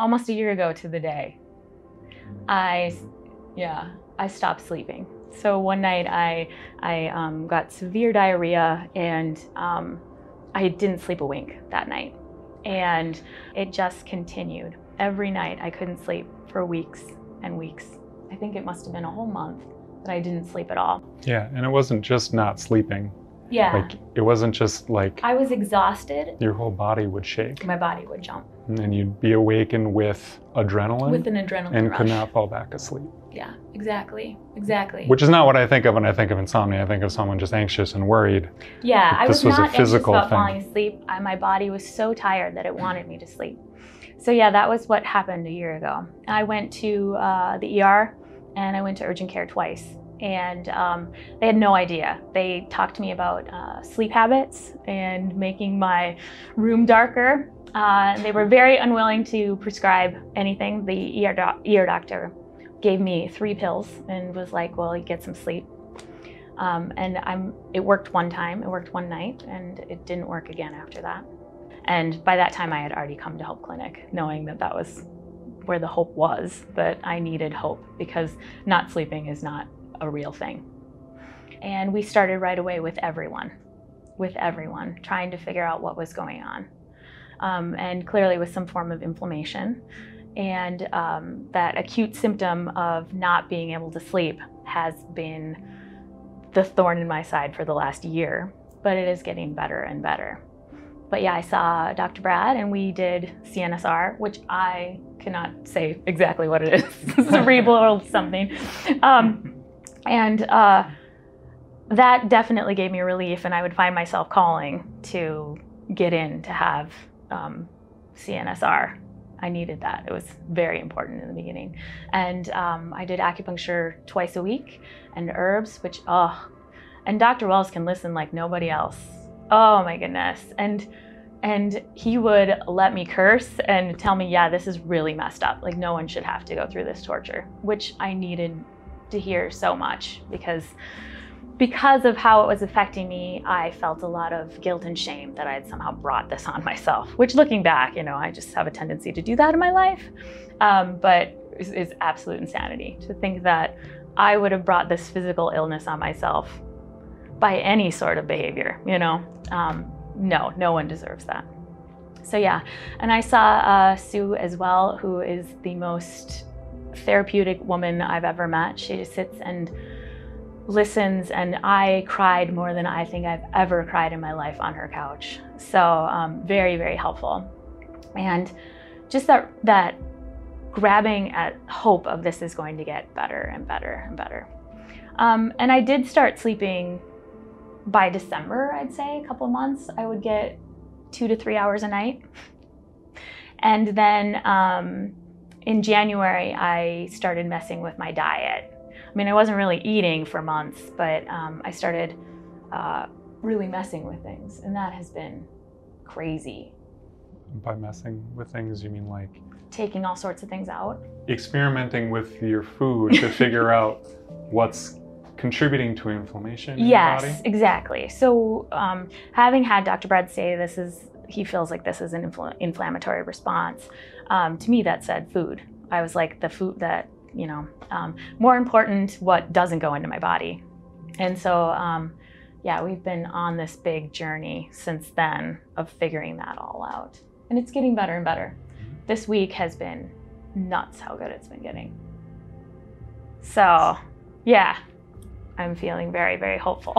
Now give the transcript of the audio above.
almost a year ago to the day, I stopped sleeping. So one night I got severe diarrhea, and I didn't sleep a wink that night. And it just continued. Every night I couldn't sleep for weeks and weeks. I think it must have been a whole month that I didn't sleep at all. Yeah, and it wasn't just not sleeping. Yeah. Like, it wasn't just like... I was exhausted. Your whole body would shake. My body would jump. And you'd be awakened with adrenaline. With an adrenaline rush. And could not fall back asleep. Yeah, exactly. Exactly. Which is not what I think of when I think of insomnia. I think of someone just anxious and worried. Yeah, I was not anxious about falling asleep. My body was so tired that it wanted me to sleep. So yeah, that was what happened a year ago. I went to the ER, and I went to urgent care twice. And they had no idea. They talked to me about sleep habits and making my room darker. They were very unwilling to prescribe anything. The ER doctor gave me 3 pills and was like, well, you get some sleep. It worked one time, it worked one night, and it didn't work again after that. And by that time I had already come to Hope Clinic, knowing that that was where the hope was, that I needed hope, because not sleeping is not a real thing. And we started right away with everyone, trying to figure out what was going on. And clearly with some form of inflammation. And that acute symptom of not being able to sleep has been the thorn in my side for the last year, but it is getting better and better. But yeah, I saw Dr. Brad, and we did CNSR, which I cannot say exactly what it is, cerebral something. That definitely gave me relief, and I would find myself calling to get in to have CNSR. I needed that. It was very important in the beginning. And I did acupuncture twice a week and herbs, which, and Dr. Wells can listen like nobody else. Oh my goodness. And he would let me curse and tell me, yeah, this is really messed up. Like, no one should have to go through this torture, which I needed to hear so much, because of how it was affecting me, I felt a lot of guilt and shame that I had somehow brought this on myself, which, looking back, you know, I just have a tendency to do that in my life. But it's absolute insanity to think that I would have brought this physical illness on myself by any sort of behavior, you know? No one deserves that. So yeah, and I saw Sue as well, who is the most therapeutic woman I've ever met. She just sits and listens, and I cried more than I think I've ever cried in my life on her couch. So very, very helpful. And just that grabbing at hope of this is going to get better and better and better. And I did start sleeping by December, I'd say, a couple months. I would get 2 to 3 hours a night. And then in January, I started messing with my diet. I mean, I wasn't really eating for months, but I started really messing with things, and that has been crazy. By messing with things, you mean like? Taking all sorts of things out. Experimenting with your food to figure out what's contributing to inflammation in your body? Yes, exactly. So having had Dr. Brad say he feels like this is an inflammatory response, to me that said food. I was like, the food that, you know, more important what doesn't go into my body. And so, yeah, we've been on this big journey since then of figuring that all out. And it's getting better and better. This week has been nuts how good it's been getting. So, yeah, I'm feeling very, very hopeful.